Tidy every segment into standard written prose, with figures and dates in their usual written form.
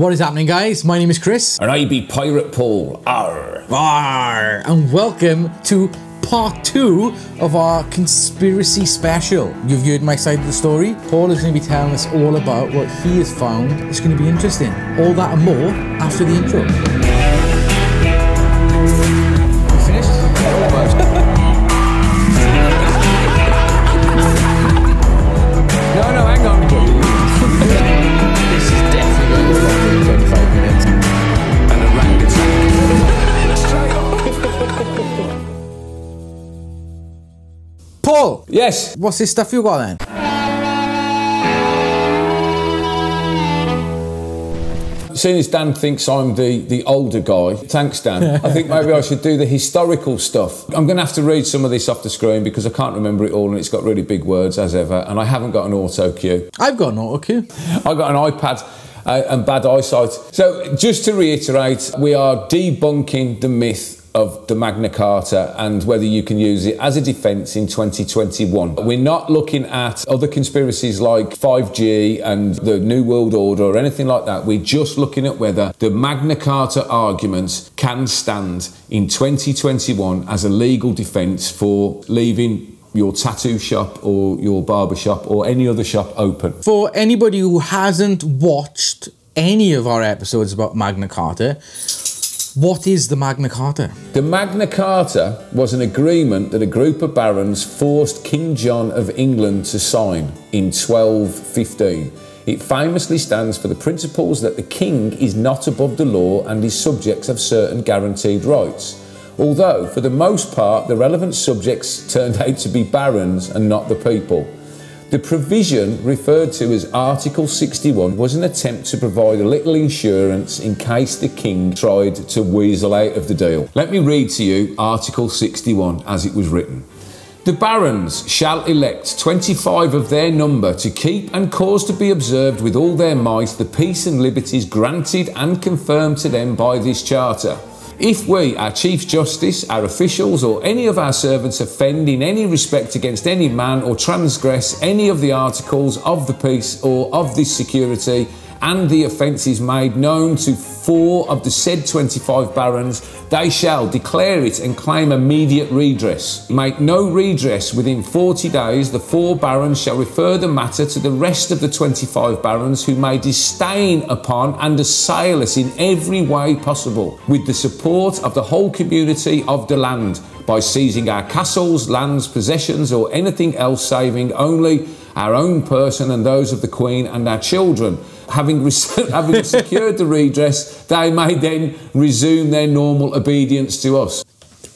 What is happening, guys? My name is Chris. And I be Pirate Paul. Arr. Arr. And welcome to part 2 of our conspiracy special. You've heard my side of the story. Paul is going to be telling us all about what he has found. It's going to be interesting. All that and more after the intro. You finished? No, hang on. This is definitely going to be 25 minutes. And a Paul! Yes? What's this stuff you got then? Seeing as Dan thinks I'm the older guy, thanks Dan, I think maybe I should do the historical stuff. I'm going to have to read some of this off the screen because I can't remember it all and it's got really big words as ever and I haven't got an auto cue. I've got an auto cue. I've got an iPad. And bad eyesight. So just to reiterate, we are debunking the myth of the Magna Carta and whether you can use it as a defence in 2021. We're not looking at other conspiracies like 5G and the New World Order or anything like that. We're just looking at whether the Magna Carta arguments can stand in 2021 as a legal defence for leaving your tattoo shop or your barber shop or any other shop open. For anybody who hasn't watched any of our episodes about Magna Carta, what is the Magna Carta? The Magna Carta was an agreement that a group of barons forced King John of England to sign in 1215. It famously stands for the principles that the king is not above the law and his subjects have certain guaranteed rights. Although, for the most part, the relevant subjects turned out to be barons and not the people. The provision, referred to as Article 61, was an attempt to provide a little insurance in case the king tried to weasel out of the deal. Let me read to you Article 61 as it was written. The barons shall elect 25 of their number to keep and cause to be observed with all their might the peace and liberties granted and confirmed to them by this charter. If we, our Chief Justice, our officials or any of our servants offend in any respect against any man or transgress any of the articles of the peace or of this security, and the offence is made known to 4 of the said 25 barons, they shall declare it and claim immediate redress. Make no redress within 40 days, the 4 barons shall refer the matter to the rest of the 25 barons who may disdain upon and assail us in every way possible, with the support of the whole community of the land, by seizing our castles, lands, possessions or anything else saving only our own person and those of the Queen and our children. Having secured the redress, they may then resume their normal obedience to us.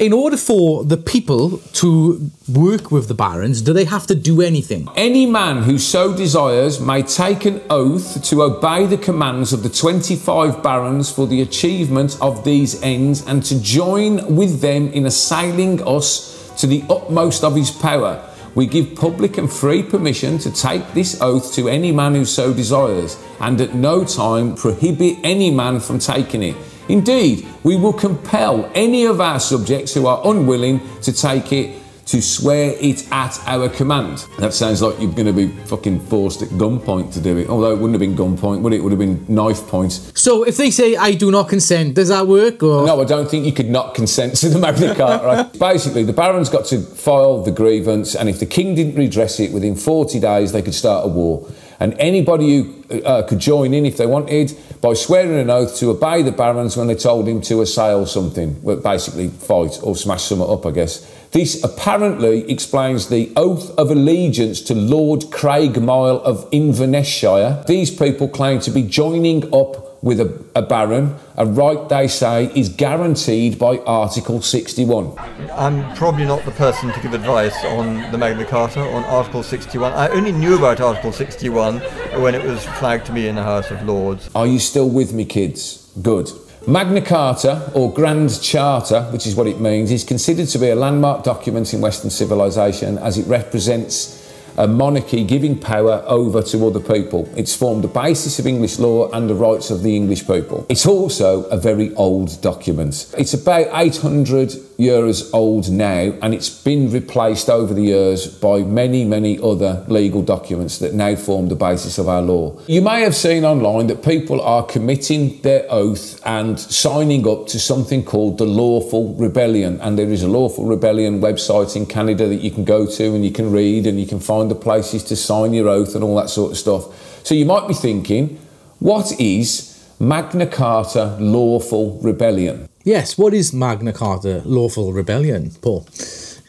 In order for the people to work with the barons, do they have to do anything? Any man who so desires may take an oath to obey the commands of the 25 barons for the achievement of these ends and to join with them in assailing us to the utmost of his power. We give public and free permission to take this oath to any man who so desires, and at no time prohibit any man from taking it. Indeed, we will compel any of our subjects who are unwilling to take it to swear it at our command. That sounds like you're going to be fucking forced at gunpoint to do it. Although it wouldn't have been gunpoint, would it? It would have been knife point. So if they say, I do not consent, does that work? Or? No, I don't think you could not consent to the Magna Carta. Right? Basically, the barons got to file the grievance, and if the king didn't redress it within 40 days, they could start a war. And anybody who could join in if they wanted by swearing an oath to obey the barons when they told him to assail something, well, basically fight or smash something up, I guess. This apparently explains the oath of allegiance to Lord Craigmyle of Inverness-shire. These people claim to be joining up with a baron, a right they say is guaranteed by Article 61. I'm probably not the person to give advice on the Magna Carta, on Article 61. I only knew about Article 61 when it was flagged to me in the House of Lords. Are you still with me, kids? Good. Magna Carta, or Grand Charter, which is what it means, is considered to be a landmark document in Western civilization as it represents a monarchy giving power over to other people. It's formed the basis of English law and the rights of the English people. It's also a very old document. It's about 800 years old now, and it's been replaced over the years by many, many other legal documents that now form the basis of our law. You may have seen online that people are committing their oath and signing up to something called the Lawful Rebellion, and there is a Lawful Rebellion website in Canada that you can go to and you can read and you can find the places to sign your oath and all that sort of stuff. So you might be thinking, what is Magna Carta Lawful Rebellion? Yes, what is Magna Carta Lawful Rebellion, Paul?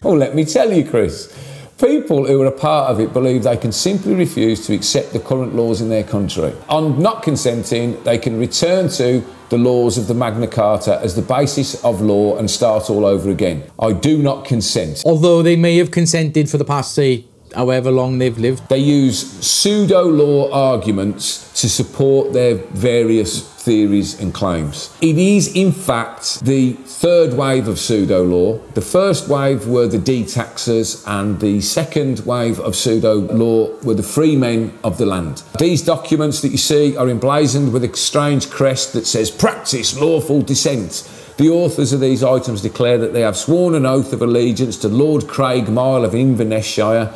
Oh, let me tell you, Chris. People who are a part of it believe they can simply refuse to accept the current laws in their country. On not consenting, they can return to the laws of the Magna Carta as the basis of law and start all over again. I do not consent. Although they may have consented for the past, say, however long they've lived. They use pseudo-law arguments to support their various theories and claims. It is, in fact, the third wave of pseudo-law. The first wave were the detaxers, and the second wave of pseudo-law were the freemen of the land. These documents that you see are emblazoned with a strange crest that says, "Practice lawful dissent." The authors of these items declare that they have sworn an oath of allegiance to Lord Craigmyle of Inverness-shire.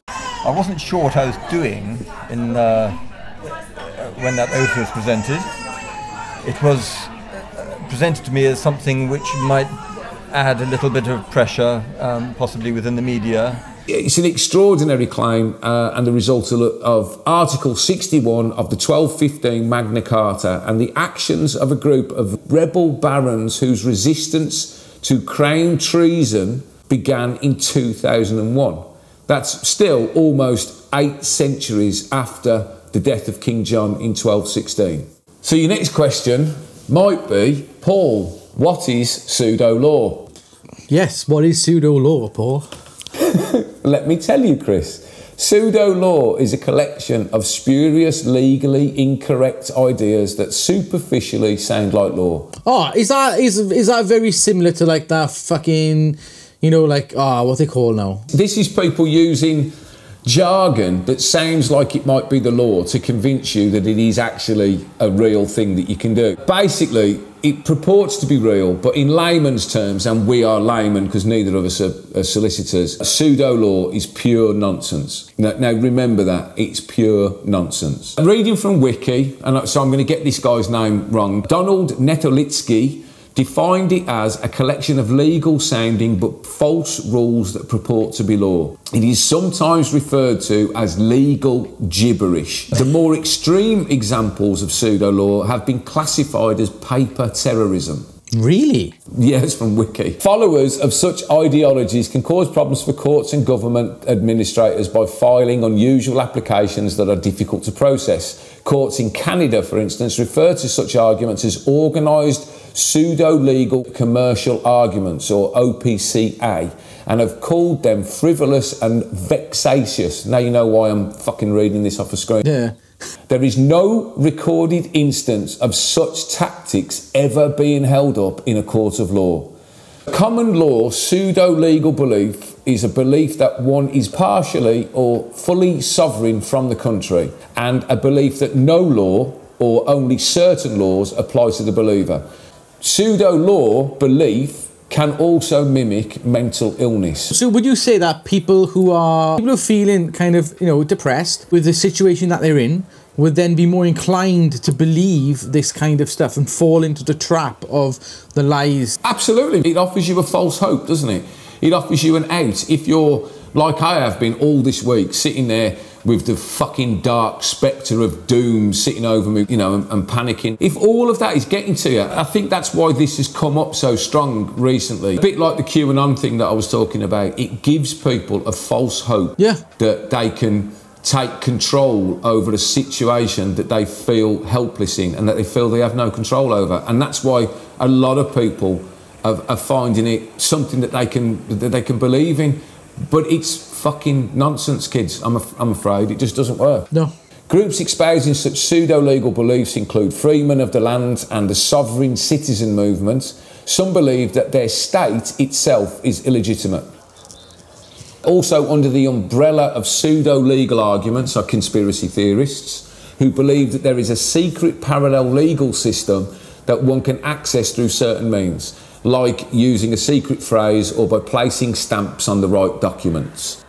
I wasn't sure what I was doing in when that oath was presented. It was presented to me as something which might add a little bit of pressure, possibly within the media. It's an extraordinary claim and the result of Article 61 of the 1215 Magna Carta and the actions of a group of rebel barons whose resistance to crown treason began in 2001. That's still almost 8 centuries after the death of King John in 1216. So your next question might be, Paul, what is pseudo-law? Yes, what is pseudo-law, Paul? Let me tell you, Chris. Pseudo-law is a collection of spurious, legally incorrect ideas that superficially sound like law. Oh, is that very similar to like that fucking, you know, like, what they call now? This is people using jargon that sounds like it might be the law to convince you that it is actually a real thing that you can do. Basically, it purports to be real, but in layman's terms, and we are laymen because neither of us are solicitors, pseudo-law is pure nonsense. Now remember that, it's pure nonsense. I'm reading from Wiki, and so I'm going to get this guy's name wrong. Donald Netolitsky defined it as a collection of legal-sounding but false rules that purport to be law. It is sometimes referred to as legal gibberish. The more extreme examples of pseudo-law have been classified as paper terrorism. Really? Yes, from Wiki. Followers of such ideologies can cause problems for courts and government administrators by filing unusual applications that are difficult to process. Courts in Canada, for instance, refer to such arguments as organised pseudo-legal commercial arguments, or OPCA, and have called them frivolous and vexatious. Now you know why I'm fucking reading this off the screen. Yeah. There is no recorded instance of such tactics ever being held up in a court of law. Common law pseudo-legal belief is a belief that one is partially or fully sovereign from the country, and a belief that no law or only certain laws apply to the believer. Pseudo-law belief can also mimic mental illness. So would you say that people who are feeling kind of, you know, depressed with the situation that they're in would then be more inclined to believe this kind of stuff and fall into the trap of the lies? Absolutely. It offers you a false hope, doesn't it? It offers you an out. If you're, like I have been all this week, sitting there with the fucking dark spectre of doom sitting over me, you know, and panicking. If all of that is getting to you, I think that's why this has come up so strong recently. A bit like the QAnon thing that I was talking about, it gives people a false hope that they can take control over a situation that they feel helpless in and that they feel they have no control over. And that's why a lot of people are finding it something that they can believe in. But it's fucking nonsense, kids, I'm afraid. It just doesn't work. No. Groups espousing such pseudo-legal beliefs include Freeman of the Land and the Sovereign Citizen Movement. Some believe that their state itself is illegitimate. Also under the umbrella of pseudo-legal arguments are conspiracy theorists who believe that there is a secret parallel legal system that one can access through certain means, like using a secret phrase or by placing stamps on the right documents.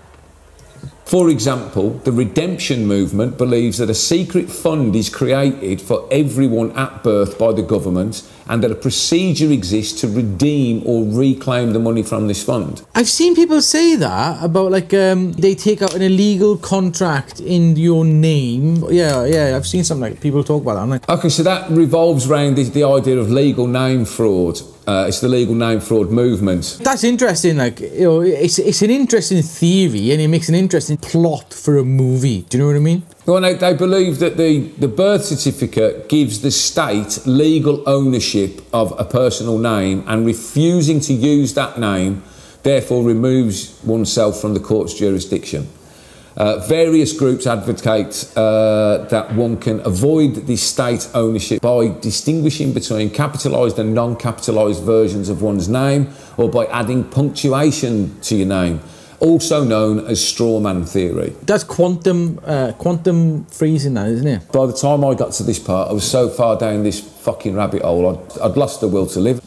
For example, the redemption movement believes that a secret fund is created for everyone at birth by the government and that a procedure exists to redeem or reclaim the money from this fund. I've seen people say that about, like, they take out an illegal contract in your name. Yeah, I've seen something like people talk about that. Okay, so that revolves around the idea of legal name fraud. It's the legal name fraud movement. That's interesting. Like, you know, it's an interesting theory, and it makes an interesting plot for a movie. Do you know what I mean? Well, they believe that the birth certificate gives the state legal ownership of a personal name, and refusing to use that name therefore removes oneself from the court's jurisdiction. Various groups advocate that one can avoid the state ownership by distinguishing between capitalised and non-capitalised versions of one's name, or by adding punctuation to your name, also known as strawman theory. That's quantum freezing, that, isn't it? By the time I got to this part, I was so far down this fucking rabbit hole, I'd lost the will to live.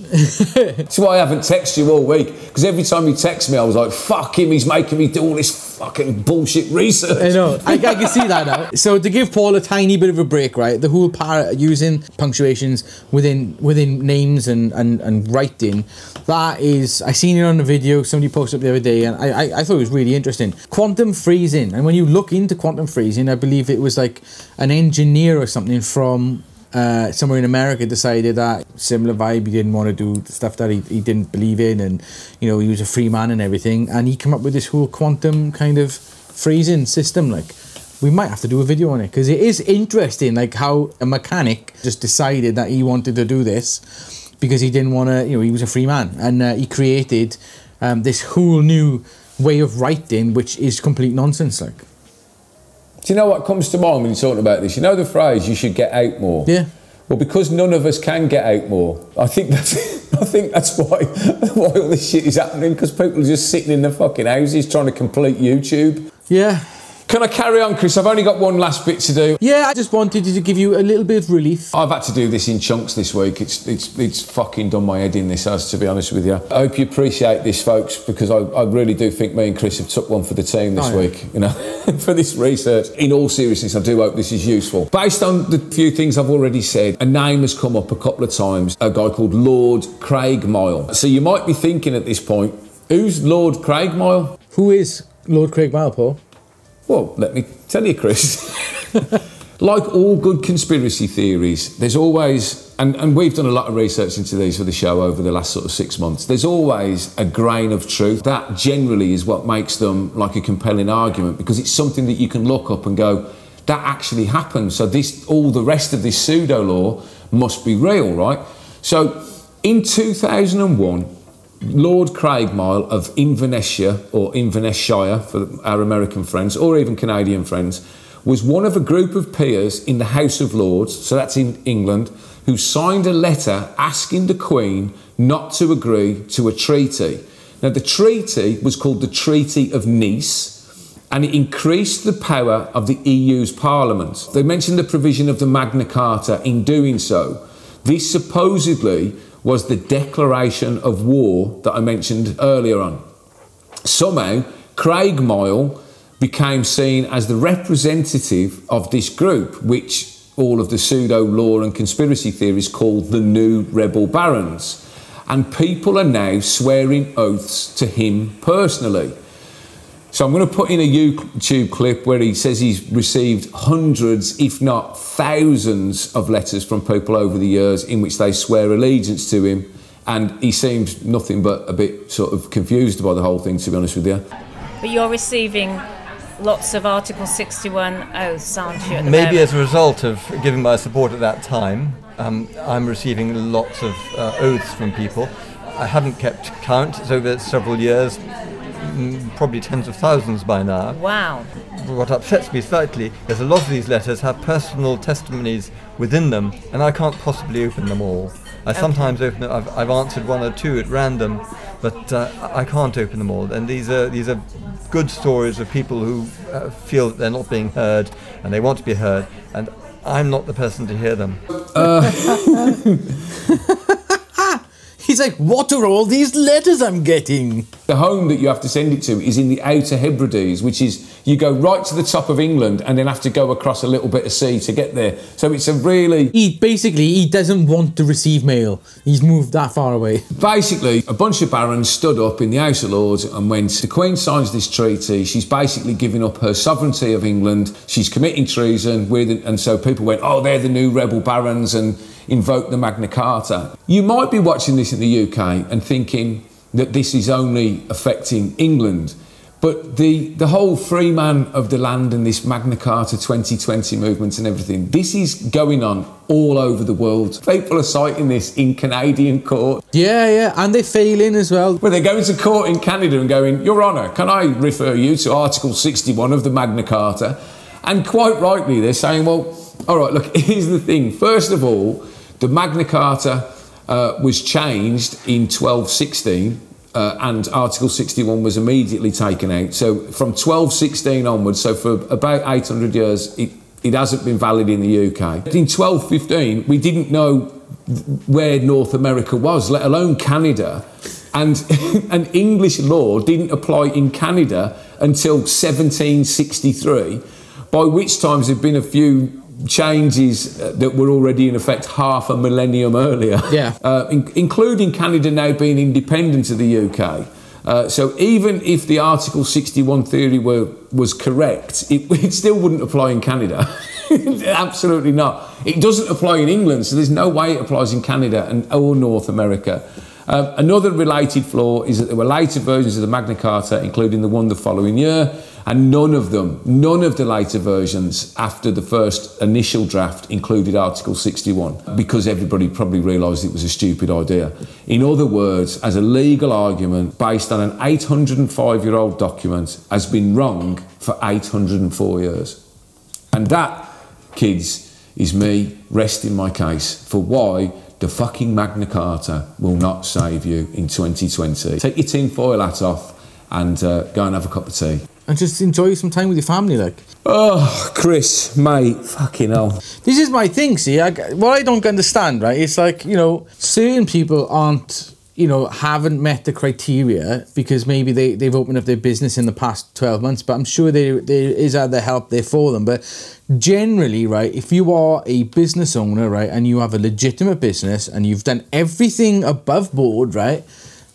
That's why I haven't texted you all week, because every time you text me, I was like, fuck him, he's making me do all this fucking bullshit research. I know, I can see that now. So to give Paul a tiny bit of a break, right, the whole part of using punctuations within names and writing, that is, I seen it on the video somebody posted up the other day, and I thought it was really interesting. Quantum freezing, and when you look into quantum freezing, I believe it was like an engineer or something from somewhere in America decided that similar vibe, he didn't want to do stuff that he didn't believe in, and, you know, he was a free man and everything, and he came up with this whole quantum kind of freezing system. Like, we might have to do a video on it, because it is interesting, like, how a mechanic just decided that he wanted to do this because he didn't want to, you know, he was a free man, and he created this whole new way of writing, which is complete nonsense, like. Do you know what comes to mind when you're talking about this? You know the phrase, you should get out more? Yeah. Well, because none of us can get out more, I think that's, why all this shit is happening, because people are just sitting in their fucking houses trying to complete YouTube. Yeah. Can I carry on, Chris? I've only got one last bit to do. Yeah, I just wanted to give you a little bit of relief. I've had to do this in chunks this week. It's fucking done my head in, this has, to be honest with you. I hope you appreciate this, folks, because I really do think me and Chris have took one for the team this week, you know, for this research. In all seriousness, I do hope this is useful. Based on the few things I've already said, a name has come up a couple of times, a guy called Lord Craigmyle. So you might be thinking at this point, who's Lord Craigmyle? Who is Lord Craigmyle, Paul? Well, let me tell you, Chris. Like all good conspiracy theories, there's always, and we've done a lot of research into these for the show over the last sort of 6 months, there's always a grain of truth. That generally is what makes them like a compelling argument, because it's something that you can look up and go, that actually happened. So this, all the rest of this pseudo-law must be real, right? So in 2001, Lord Craigmyle of Inverness-shire, or Inverness-shire for our American friends, or even Canadian friends, was one of a group of peers in the House of Lords, so that's in England, who signed a letter asking the Queen not to agree to a treaty. Now, the treaty was called the Treaty of Nice, and it increased the power of the EU's Parliament. They mentioned the provision of the Magna Carta in doing so. This supposedly was the declaration of war that I mentioned earlier on. Somehow, Craigmyle became seen as the representative of this group, which all of the pseudo-law and conspiracy theories called the New Rebel Barons. And people are now swearing oaths to him personally. So I'm going to put in a YouTube clip where he says he's received hundreds, if not thousands, of letters from people over the years in which they swear allegiance to him, and he seems nothing but a bit sort of confused by the whole thing, to be honest with you. But you're receiving lots of Article 61 oaths, aren't you, at the moment? Maybe as a result of giving my support at that time, I'm receiving lots of oaths from people. I haven't kept count, it's over several years. Probably tens of thousands by now. Wow. What upsets me slightly is a lot of these letters have personal testimonies within them, and I can't possibly open them all. Sometimes open them, I've answered one or two at random, but I can't open them all. And these are good stories of people who feel that they're not being heard, and they want to be heard, and I'm not the person to hear them. He's like, what are all these letters I'm getting? The home that you have to send it to is in the Outer Hebrides, which is, you go right to the top of England and then have to go across a little bit of sea to get there. So it's a really... He doesn't want to receive mail. He's moved that far away. Basically, a bunch of barons stood up in the House of Lords and went, the Queen signs this treaty, she's basically giving up her sovereignty of England, she's committing treason, and so people went, oh, they're the new rebel barons, and invoked the Magna Carta. You might be watching this in the UK and thinking that this is only affecting England, but the whole Freeman of the land and this Magna Carta 2020 movement and everything, this is going on all over the world. People are citing this in Canadian court. Yeah, yeah, and they're failing as well. Well, they're going to court in Canada and going, Your Honour, can I refer you to Article 61 of the Magna Carta? And quite rightly, they're saying, well, all right, look, here's the thing. First of all, the Magna Carta was changed in 1216 and Article 61 was immediately taken out. So from 1216 onwards, so for about 800 years, it hasn't been valid in the UK. In 1215, we didn't know where North America was, let alone Canada. And an English law didn't apply in Canada until 1763, by which times there'd been a few changes that were already in effect half a millennium earlier. Yeah. Including Canada now being independent of the UK. So even if the Article 61 theory was correct, it still wouldn't apply in Canada. Absolutely not. It doesn't apply in England, so there's no way it applies in Canada or North America. Another related flaw is that there were later versions of the Magna Carta, including the one the following year, and none of the later versions after the first initial draft included Article 61, because everybody probably realised it was a stupid idea. In other words, as a legal argument based on an 805-year-old document has been wrong for 804 years. And that, kids, is me resting my case for why the fucking Magna Carta will not save you in 2020. Take your tin foil hat off and go and have a cup of tea. And just enjoy some time with your family, like. Oh, Chris, mate, fucking hell. This is my thing, see. What I don't understand, right, it's like, you know, certain people aren't, you know, haven't met the criteria because maybe they've opened up their business in the past 12 months, but I'm sure there is other help there for them. But generally, right, if you are a business owner, right, and you have a legitimate business and you've done everything above board, right,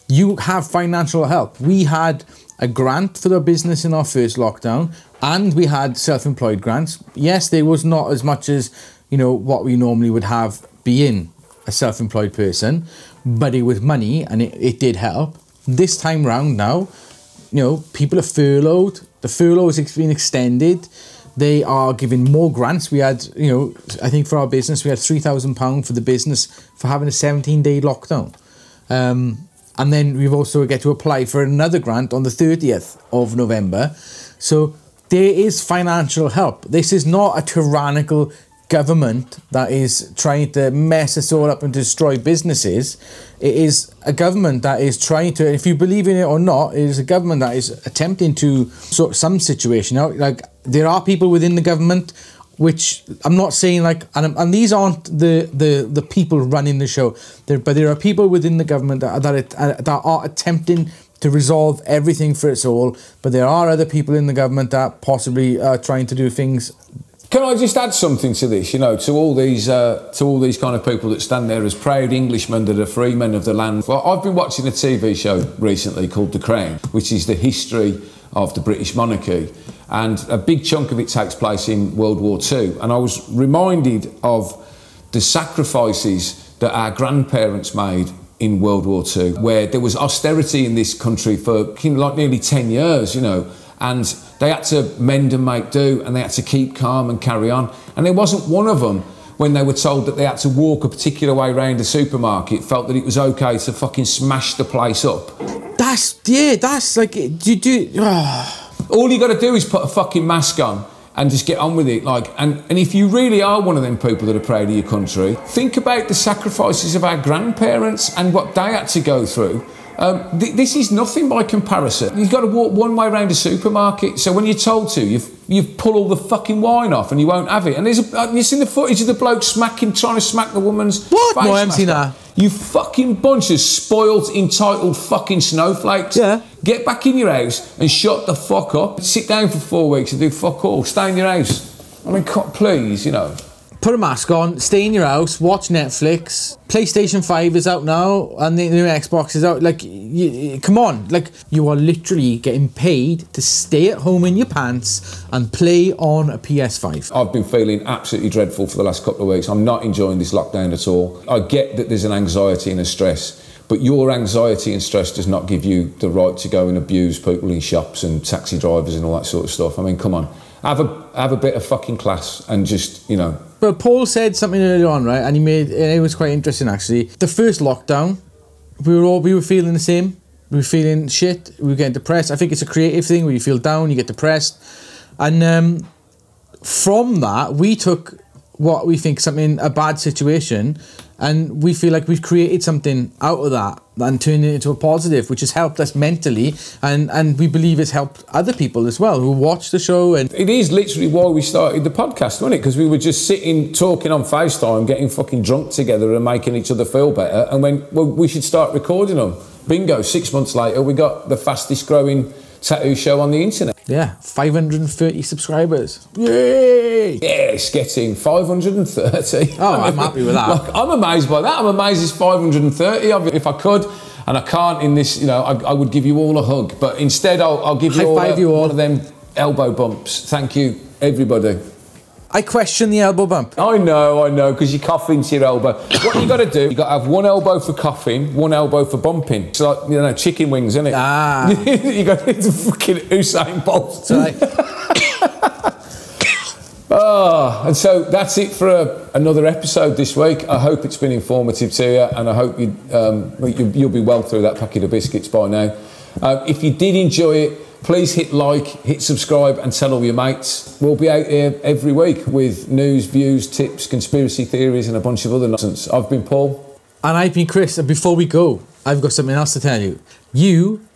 you have financial help. We had a grant for the business in our first lockdown, and we had self-employed grants. Yes, there was not as much as, you know, what we normally would have being a self-employed person, but it was money and it did help. This time round now, you know, people are furloughed. The furlough has been extended. They are giving more grants. We had, you know, I think for our business, we had £3,000 for the business for having a 17-day lockdown. And then we've also got to apply for another grant on the 30th of November. So there is financial help. This is not a tyrannical government that is trying to mess us all up and destroy businesses. It is a government that is trying to, if you believe in it or not, it is a government that is attempting to sort some situation out. Like, there are people within the government, which I'm not saying like, and these aren't the people running the show, but there are people within the government that are attempting to resolve everything for its all, but there are other people in the government that possibly are trying to do things. Can I just add something to this? You know, to all these kind of people that stand there as proud Englishmen that are free men of the land. Well, I've been watching a TV show recently called The Crown, which is the history of the British monarchy, and a big chunk of it takes place in World War II. And I was reminded of the sacrifices that our grandparents made in World War II, where there was austerity in this country for like nearly 10 years, you know, and they had to mend and make do, and they had to keep calm and carry on. And there wasn't one of them, when they were told that they had to walk a particular way around the supermarket, felt that it was okay to fucking smash the place up. That's like, all you got to do is put a fucking mask on and just get on with it. Like, and if you really are one of them people that are proud of your country, think about the sacrifices of our grandparents and what they had to go through This is nothing by comparison. You've got to walk one way around a supermarket, so when you're told to, you pull all the fucking wine off and you won't have it. And there's a, you've seen the footage of the bloke trying to smack the woman's what? Face. No, I haven't seen that. You fucking bunch of spoilt, entitled fucking snowflakes. Yeah. Get back in your house and shut the fuck up. Sit down for 4 weeks and do fuck all. Stay in your house. I mean, please, you know. Put a mask on, stay in your house, watch Netflix. PlayStation 5 is out now, and the new Xbox is out. Like, come on. Like, you are literally getting paid to stay at home in your pants and play on a PS5. I've been feeling absolutely dreadful for the last couple of weeks. I'm not enjoying this lockdown at all. I get that there's an anxiety and a stress, but your anxiety and stress does not give you the right to go and abuse people in shops and taxi drivers and all that sort of stuff. I mean, come on. Have a bit of fucking class and just, you know. But Paul said something earlier on, right? And he made, and it was quite interesting actually. The first lockdown, we were feeling the same. We were feeling shit. We were getting depressed. I think it's a creative thing where you feel down, you get depressed, and from that we took what we think something a bad situation, and we feel like we've created something out of that and turned it into a positive, which has helped us mentally, and we believe it's helped other people as well who watch the show. And it is literally why we started the podcast, wasn't it? Because we were just sitting, talking on FaceTime, getting fucking drunk together and making each other feel better, and when, well, we should start recording them. Bingo, 6 months later, we got the fastest growing tattoo show on the internet. Yeah, 530 subscribers. Yay! Yeah, it's getting 530. Oh, I'm happy with that. Like, I'm amazed by that. I'm amazed it's 530. If I could, and I can't in this, you know, I would give you all a hug, but instead I'll give you all, one of them elbow bumps. Thank you, everybody. I question the elbow bump. I know, because you cough into your elbow. What you got to do, you got to have one elbow for coughing, one elbow for bumping. It's like, you know, chicken wings, isn't it? Ah. You got to fucking Usain Bolt. Sorry. Oh, and so that's it for another episode this week. I hope it's been informative to you, and I hope you, you'll be well through that packet of biscuits by now. If you did enjoy it, please hit like, hit subscribe, and tell all your mates. We'll be out here every week with news, views, tips, conspiracy theories, and a bunch of other nonsense. I've been Paul. And I've been Chris. And before we go, I've got something else to tell you. You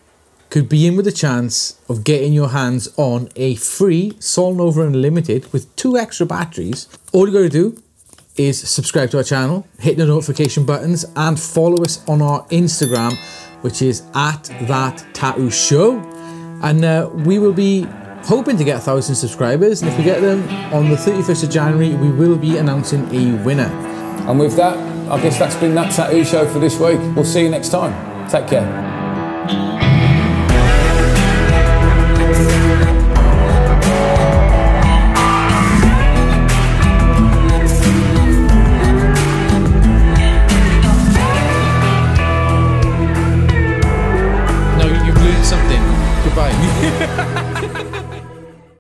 could be in with a chance of getting your hands on a free Solnova Unlimited with 2 extra batteries. All you got to do is subscribe to our channel, hit the notification buttons, and follow us on our Instagram, which is @ThatTattooShow. And we will be hoping to get 1,000 subscribers. And if we get them on the 31st of January, we will be announcing a winner. And with that, I guess that's been That Tattoo Show for this week. We'll see you next time. Take care.